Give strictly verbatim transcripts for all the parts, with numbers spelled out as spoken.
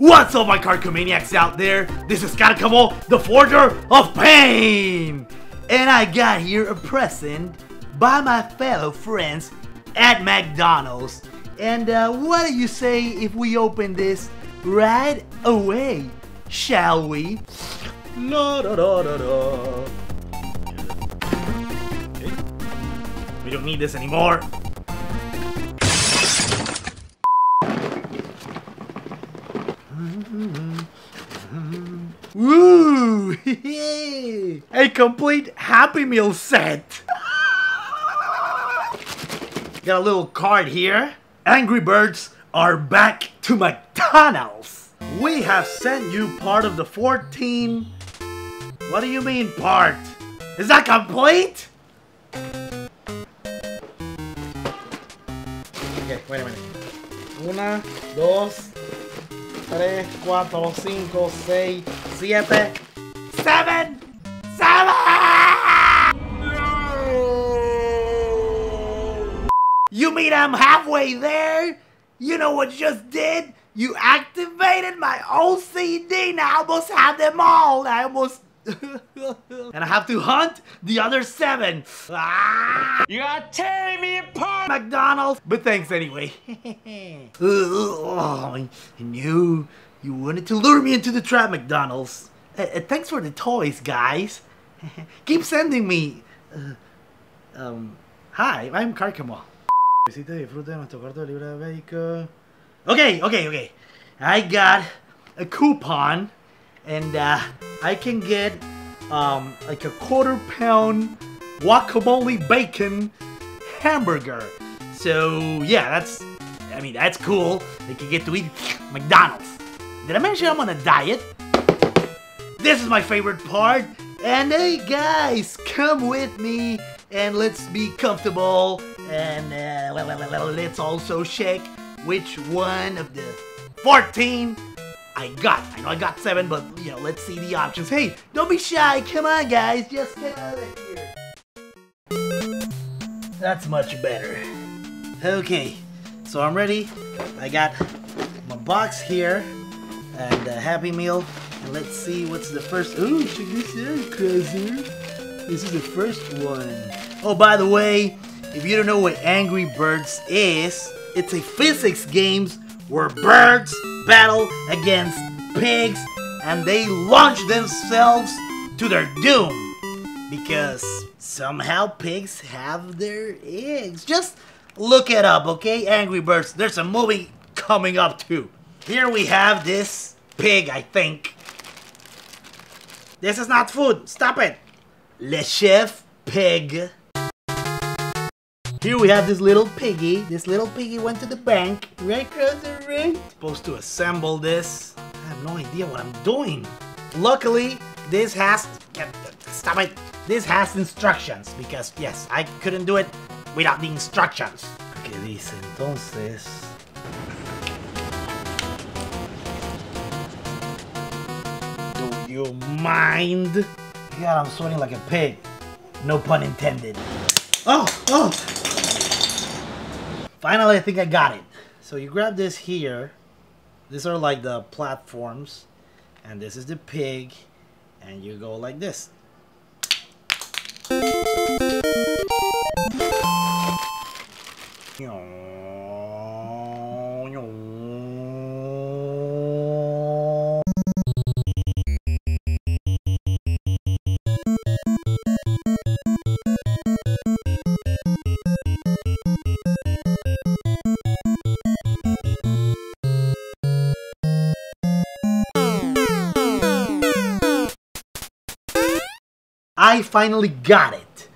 What's up, my Karcomaniacs out there? This is Karcamo, the Forger of Pain! And I got here a present by my fellow friends at McDonald's. And uh, what do you say if we open this right away, shall we? La da da da da. Okay. We don't need this anymore. Woo! A complete Happy Meal set! Got a little card here. Angry Birds are back to McDonald's! We have sent you part of the fourteen... What do you mean part? Is that complete? Okay, wait a minute. Una, dos... three, four, five, six, seven, seven, seven! No! You mean I'm halfway there? You know what you just did? You activated my O C D and I almost have them all. I almost... And I have to hunt the other seven. Ah! You are tearing me apart, McDonald's. But thanks anyway. Oh, I knew you wanted to lure me into the trap, McDonald's. Uh, uh, thanks for the toys, guys. Keep sending me. Uh, um, hi, I'm Karcamo. Okay, okay, okay. I got a coupon. And uh, I can get um, like a quarter pound guacamole bacon hamburger. So yeah, that's, I mean, that's cool. I can get to eat McDonald's. Did I mention I'm on a diet? This is my favorite part. And hey guys, come with me and let's be comfortable. And uh, let's also check which one of the fourteen I got. I know I got seven, but you know, let's see the options. Hey, don't be shy. Come on, guys. Just get out of here. That's much better. Okay, so I'm ready. I got my box here and a Happy Meal. And let's see what's the first. Ooh, check this out, cousin. This is the first one. Oh, by the way, if you don't know what Angry Birds is, it's a physics game where birds battle against pigs and they launch themselves to their doom because somehow pigs have their eggs. Just look it up, okay? Angry Birds. There's a movie coming up too. Here we have this pig, I think. This is not food. Stop it. Le Chef Pig. Here we have this little piggy. This little piggy went to the bank, right across the room. Supposed to assemble this. I have no idea what I'm doing. Luckily, this has... Stop it. This has instructions, because, yes, I couldn't do it without the instructions. ¿Qué dice entonces? Do you mind? God, I'm sweating like a pig. No pun intended. Oh, oh! Finally, I think I got it. So you grab this here. These are like the platforms. And this is the pig. And you go like this. I finally got it.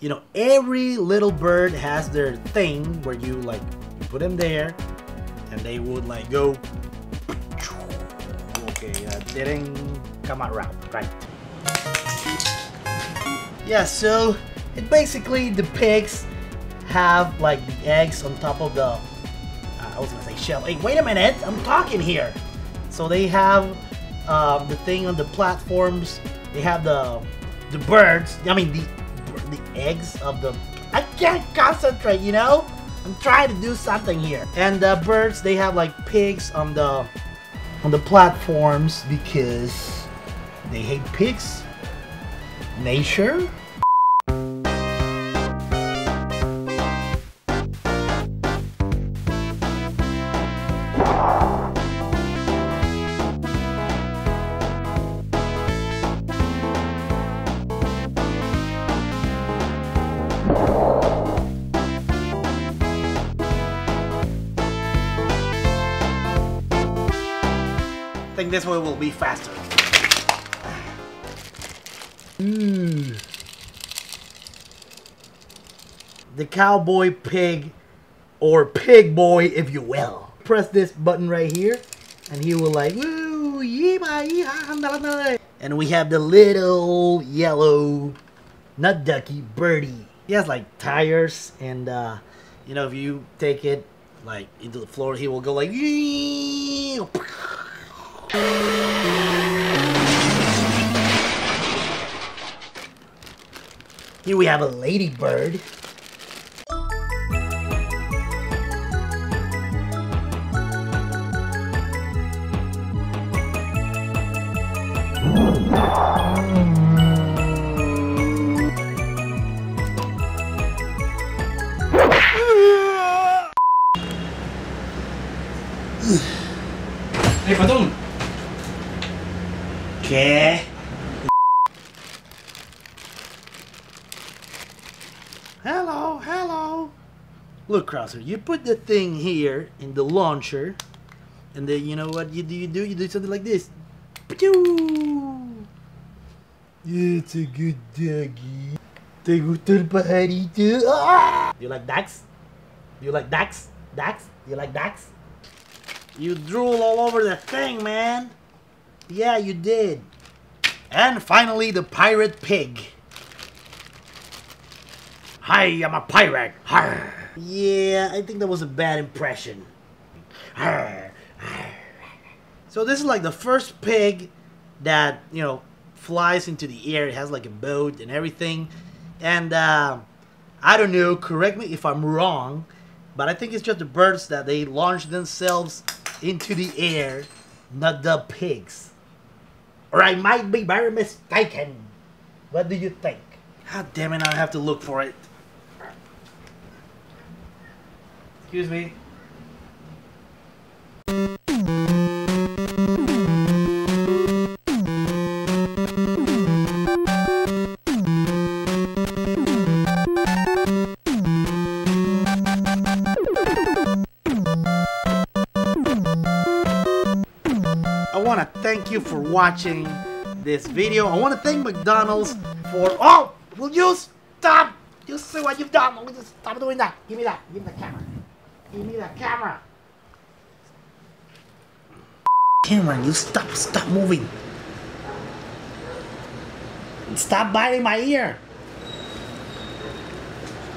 You know, every little bird has their thing where you like you put them there and they would like go. Okay, that didn't come out right. Yeah, so it basically the pigs have like the eggs on top of the uh, I was gonna say shell. Hey, wait a minute, I'm talking here. So they have uh, the thing on the platforms. They have the The birds, I mean the the eggs of the... I can't concentrate, you know? I'm trying to do something here. And the birds, they have like pigs on the on the platforms because they hate pigs, nature. I think this one will be faster. Mm. The cowboy pig, or pig boy if you will. Press this button right here and he will like woo, yee-bye, yee-ha, and we have the little yellow nut ducky birdie. He has like tires and uh, you know, if you take it like into the floor he will go like yee. Here we have a ladybird. Hey, pardon. Okay. Hello, hello. Look, Krauser, you put the thing here in the launcher, and then you know what you do? You do, you do something like this. It's a good doggy. Te gusta el pajarito? Do you like ducks? Do you like ducks? Ducks? Do you like ducks? You drool all over the thing, man. Yeah, you did. And finally, the pirate pig. Hi, I'm a pirate. Arr. Yeah, I think that was a bad impression. Arr. Arr. So this is like the first pig that, you know, flies into the air. It has like a boat and everything. And uh, I don't know, correct me if I'm wrong, but I think it's just the birds that they launch themselves into the air, not the pigs. Or I might be very mistaken. What do you think? God damn it, I have to look for it. Excuse me. I want to thank you for watching this video. I want to thank McDonald's for... Oh! Will you stop? You see what you've done? Will you stop doing that? Give me that. Give me the camera. Give me the camera. Camera, you stop. Stop moving. Stop biting my ear.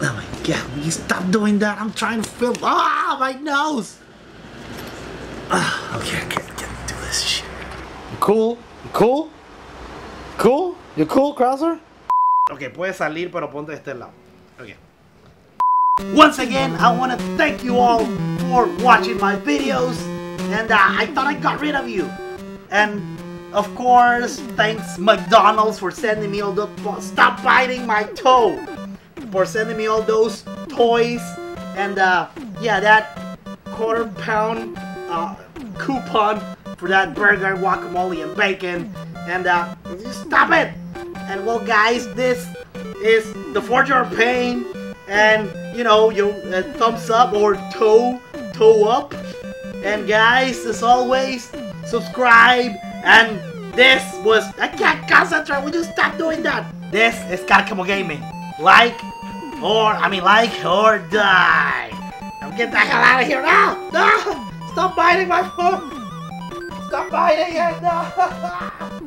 Oh my god. Will you stop doing that? I'm trying to film. Ah, my nose. Ah, okay, I can't, can't do this shit. You cool? You cool? Cool? You cool, Krauser? Okay, puedes salir, pero ponte de este lado. Okay. Once again, I want to thank you all for watching my videos. And uh, I thought I got rid of you. And, of course, thanks McDonald's for sending me all those... Stop biting my toe! For sending me all those toys. And, uh, yeah, that quarter pound uh, coupon for that burger, guacamole, and bacon. And, uh, stop it! And well guys, this is the Forge Your Pain, and you know, your uh, thumbs up or toe, toe up. And guys, as always, subscribe, and this was, I can't concentrate, will you stop doing that? This is Karcamo Gaming. Like, or, I mean like, or die. Now get the hell out of here now! No! Stop biting my phone! Stop biting it! No!